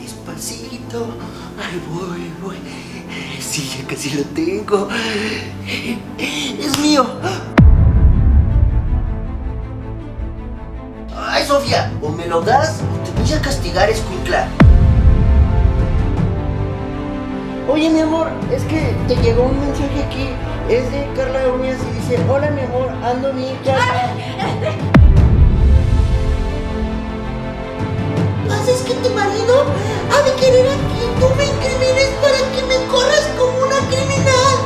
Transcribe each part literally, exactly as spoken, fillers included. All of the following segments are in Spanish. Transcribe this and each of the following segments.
Despacito. Ay, voy, voy. Sí, ya casi lo tengo. Es mío. Ay, Sofía, o me lo das o te voy a castigar, escuincla. Oye, mi amor, es que te llegó un mensaje aquí. Es de Carla de Uñas y dice: hola, mi amor, ando mi casa. ¿Haces que tu marido ha de querer a que tú me incrimines para que me corras como una criminal?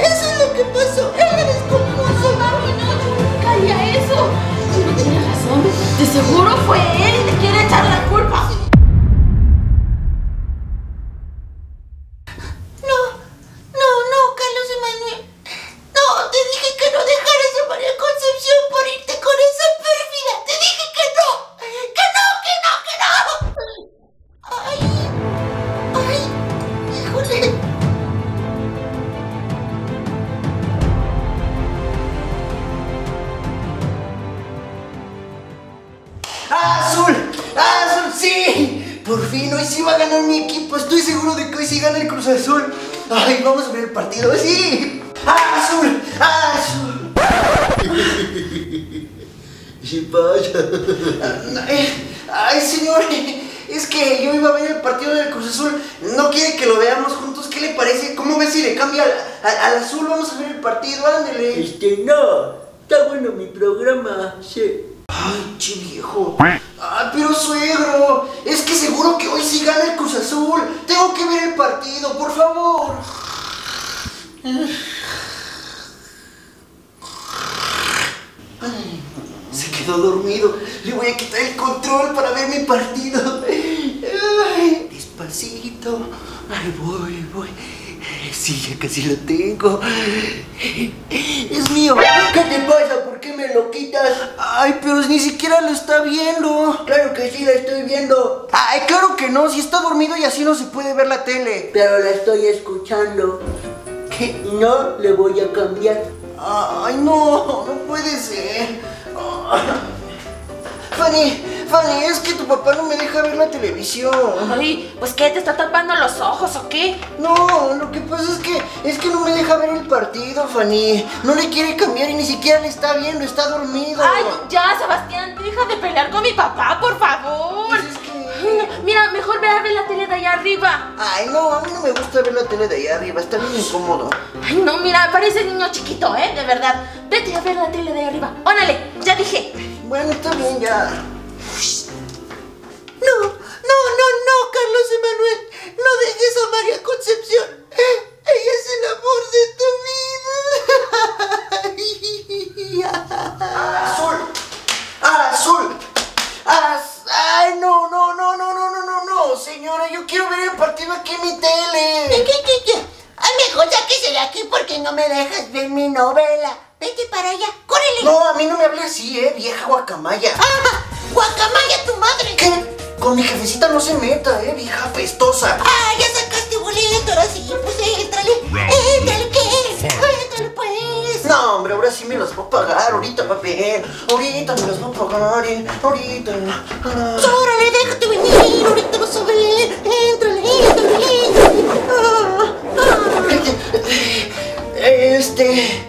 Eso es lo que pasó. Él me descompuso. Mami, no, yo nunca haría eso. No tienes razón. De seguro fue él y te quiere echar la culpa. Cruz Azul. Ay, vamos a ver el partido. Sí. Azul, azul. Y vaya. Ay, señor, es que yo iba a ver el partido del Cruz Azul. No quiere que lo veamos juntos. ¿Qué le parece? ¿Cómo ves si le cambia al, al, al azul? Vamos a ver el partido. Ándele. Este no. Está bueno mi programa. Sí. Ay, che viejo. Ah, pero suegro, es que seguro que hoy sí gana el Cruz Azul. Tengo que ver el partido, por favor. Ay, se quedó dormido. Le voy a quitar el control para ver mi partido. Ay, despacito. Ay, voy, voy. Sí, ya casi lo tengo. Es mío. ¿Qué te pasa? ¿Por qué me lo quitas? Ay, pero ni siquiera lo está viendo. Claro que sí, la estoy viendo. Ay, claro que no, si está dormido y así no se puede ver la tele. Pero la estoy escuchando. ¿Qué? No le voy a cambiar. Ay, no, no puede ser. Fanny, Fanny, es que tu papá no me deja ver la televisión. Ay, pues ¿qué? ¿Te está tapando los ojos o qué? No, lo que pasa es que es que no me deja ver el partido, Fanny. No le quiere cambiar y ni siquiera le está viendo, está dormido. Ay, ya, Sebastián, deja de pelear con mi papá, por favor. Pues es que... Mira, mejor ve a ver la tele de allá arriba. Ay, no, a mí no me gusta ver la tele de allá arriba, está bien incómodo. Ay, no, mira, parece niño chiquito, ¿eh? De verdad. Vete a ver la tele de allá arriba. Órale, ya dije. Bueno, está bien ya. No, no, no, no, Carlos Emanuel. No dejes a María Concepción. Ella es el amor de tu vida. Azul. Azul. Az... Ay, no, no, no, no, no, no, no, no. Señora, yo quiero ver el partido aquí en mi tele. ¿Qué, qué, qué, qué? Ay, mejor ya que se de aquí porque no me dejas ver mi novela. Vete para allá, córrele. No, a mí no me hables así, eh, vieja guacamaya. ¡Ah! ¡Guacamaya tu madre! ¿Qué? Con mi jefecita no se meta, eh, vieja pestosa. ¡Ah! Ya sacaste boleto, ahora sí, pues éntrale. ¡Éntrale, qué! ¡Éntrale, pues! No, hombre, ahora sí me las voy a pagar, ahorita, papi. Ahorita me las voy a pagar, eh. Ahorita. Ah. ¡Órale, déjate venir! Ahorita vas a ver. ¡Éntrale, éntrale, éntrale! Ah, ah. Este...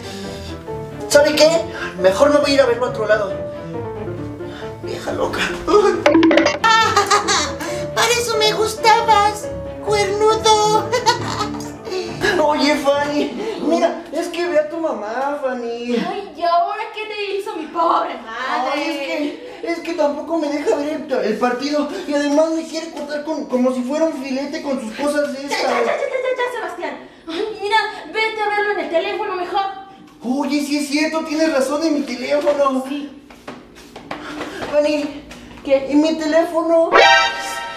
¿Sabe qué? Mejor no voy a ir a verlo a otro lado. Vieja loca. Para eso me gustabas, cuernudo. Oye, Fanny, mira, es que ve a tu mamá, Fanny. Ay, ¿y ahora qué te hizo mi pobre madre? Ay, es que, es que tampoco me deja ver el, el partido. Y además me quiere cortar con, como si fuera un filete con sus cosas de estas. Ya, ya, ya, ya, ya, ya, Sebastián. Ay, mira, vete a verlo en el teléfono mejor. Oye, sí es cierto, tienes razón en mi teléfono. Sí. Fanny, ¿qué? ¿En mi teléfono?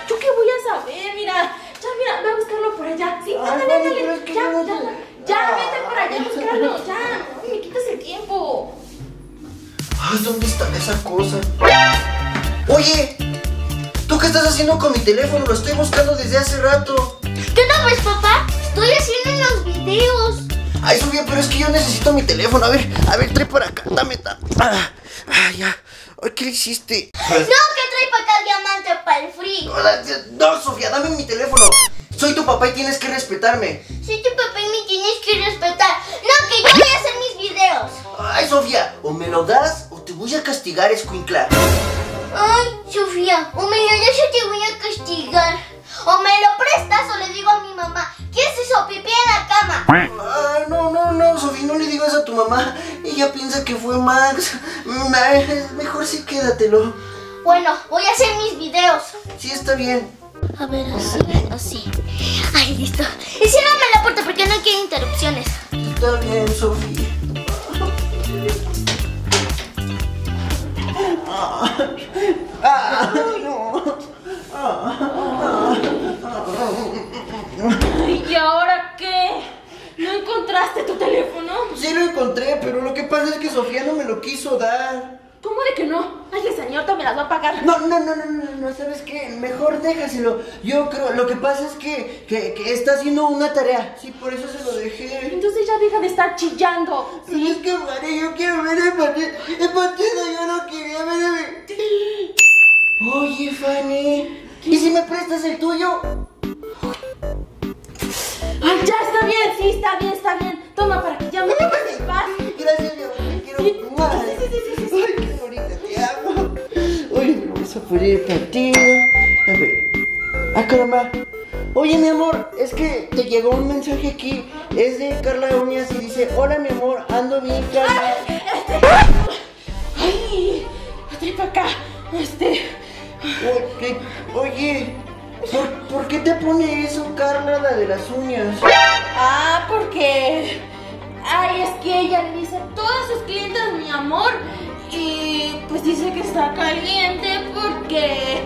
¿Yo qué voy a saber? Mira, ya mira, voy a buscarlo por allá. Sí, ándale, ándale. Es que ya, no te... ya, ya, vete ah, por allá a buscarlo, se... ya. Ay, me quitas el tiempo. Ay, ¿dónde está esa cosa? Oye, ¿tú qué estás haciendo con mi teléfono? Lo estoy buscando desde hace rato. ¿Qué no ves, papá? Estoy haciendo los videos. Ay, Sofía, pero es que yo necesito mi teléfono. A ver, a ver, trae para acá. Dame, dame. Ah, ah, ya. Ay, ¿qué le hiciste? No, que el diamante para el free. No, no, Sofía, dame mi teléfono. Soy tu papá y tienes que respetarme. Soy tu papá y me tienes que respetar. No, que yo voy a hacer mis videos. Ay, Sofía, o me lo das o te voy a castigar, escuincla. Ay, Sofía, o me lo das o te voy a castigar. O me lo prestas o le digo a mi mamá. ¿Qué es eso? Pipí en la cama. Ah, no, no, no, Sofía, no le digas a tu mamá. Ella piensa que fue Max. Mejor sí quédatelo. Bueno, voy a hacer mis videos. Sí, está bien. A ver, así, así. Ay, listo. Y ciérrame la puerta porque no quiero interrupciones. Está bien, Sofía. Ah, no. Ah, ah, ah. ¿Y ahora qué? ¿No encontraste tu teléfono? Sí lo encontré, pero lo que pasa es que Sofía no me lo quiso dar. ¿Cómo de que no? Ay, el señor te me las va a pagar. No, no, no, no, no, no, ¿sabes qué? Mejor déjaselo. Yo creo, lo que pasa es que, que, que está haciendo una tarea. Sí, por eso se lo dejé. Entonces ya deja de estar chillando. ¿Sí? Pero es que, madre, yo quiero ver el partido. El partido yo no quería ver el... Oye, Fanny, ¿qué? ¿Y si me prestas el tuyo? Ay, ya está bien, sí, está bien, está bien. Toma para que ya me vas. Gracias, yo te quiero. Sí, madre. Sí, sí, sí, sí. A por el partido. A ver. Ah, caramba. Oye, mi amor, es que te llegó un mensaje aquí. Es de Carla de Uñas y dice: hola, mi amor, ando bien, Carla. Ay, estoy para acá. Este. Oye, oye, ¿por, ¿por qué te pone eso, Carla, la de las uñas? Ah, porque. Ay, es que ella le dice a todas sus clientes, mi amor. Y pues dice que está caliente porque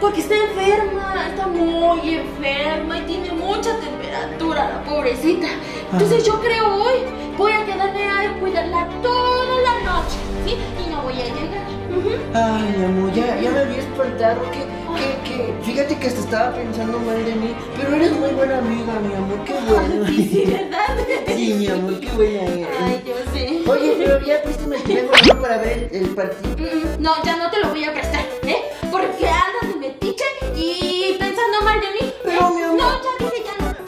porque está enferma, está muy enferma y tiene mucha temperatura la pobrecita. Entonces yo creo hoy voy a quedarme a cuidarla toda la noche, ¿sí? Y no voy a llegar. Uh-huh. Ay, amor, ya, ya me había espantado que, que, que, fíjate que hasta estaba pensando mal de mí, pero eres muy buena amiga, mi amor, qué buena. Sí, sí, ¿verdad? Sí, mi amor, qué buena eres. Ay, yo sé. Oye, pero ya préstame el teléfono para ver el partido. Mm, no, ya no te lo voy a prestar, ¿eh? Porque andas de metiche y pensando mal de mí. Pero, ¿eh? Mi amor. No, ya dije, ya no.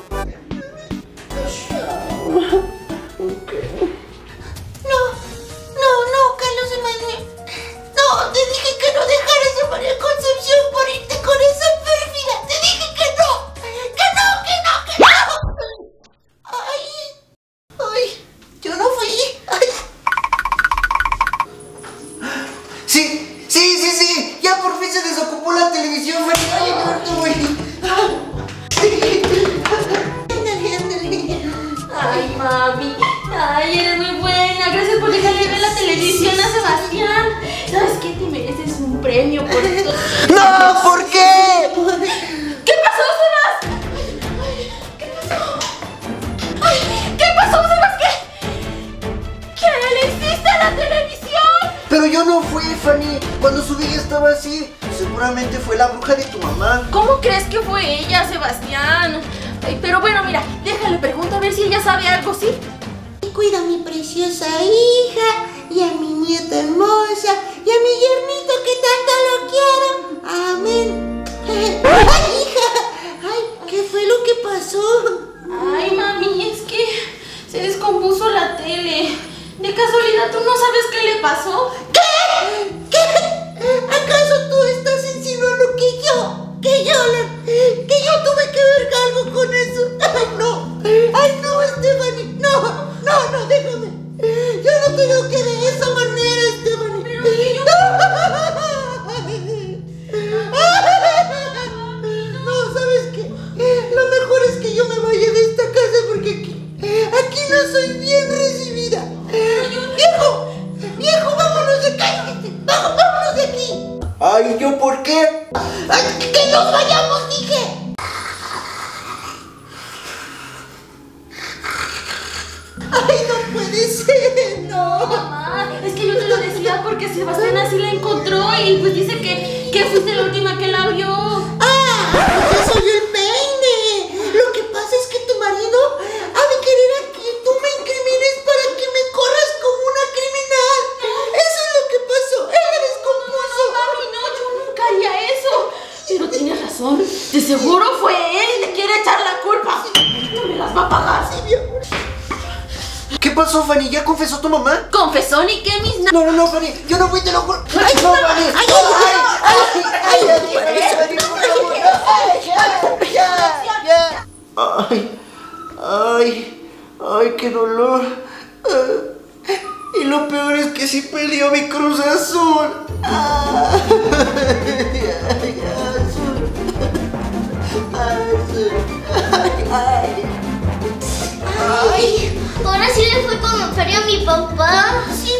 razón. De seguro fue él y le quiere echar la culpa. Ahorita me las va a pagar. Sí, mi amor. ¿Qué pasó, Fanny? ¿Ya confesó tu mamá? ¿Confesó ni qué, mis na... No, no, no, Fanny. Yo no fui, te lo juro. ¡Ay, no, Fanny! ¡Ay, ay, ay! ¡Ay, ay, ay! ¡Ay, ay! ¡Ya, ya! ¡Ay, ay! ¡Ay, qué dolor! Y lo peor es que sí perdió mi Cruz Azul. ¡Ay, Azul! ¡Ay, Azul! ¡Ay, ay! ¡Ay! Ahora sí le fue como feria a mi papá. Sí,